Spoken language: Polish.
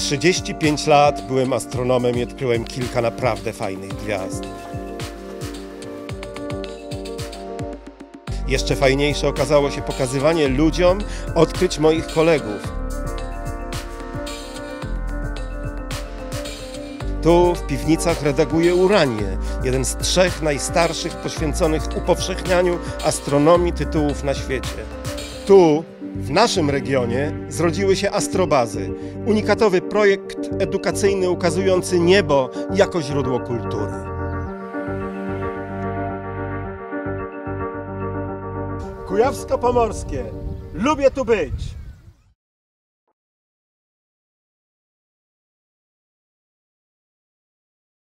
35 lat byłem astronomem i odkryłem kilka naprawdę fajnych gwiazd. Jeszcze fajniejsze okazało się pokazywanie ludziom odkryć moich kolegów. Tu w piwnicach redaguję Uranię, jeden z 3 najstarszych poświęconych upowszechnianiu astronomii tytułów na świecie. Tu, w naszym regionie, zrodziły się astrobazy, unikatowy projekt edukacyjny ukazujący niebo jako źródło kultury. Kujawsko-Pomorskie. Lubię tu być!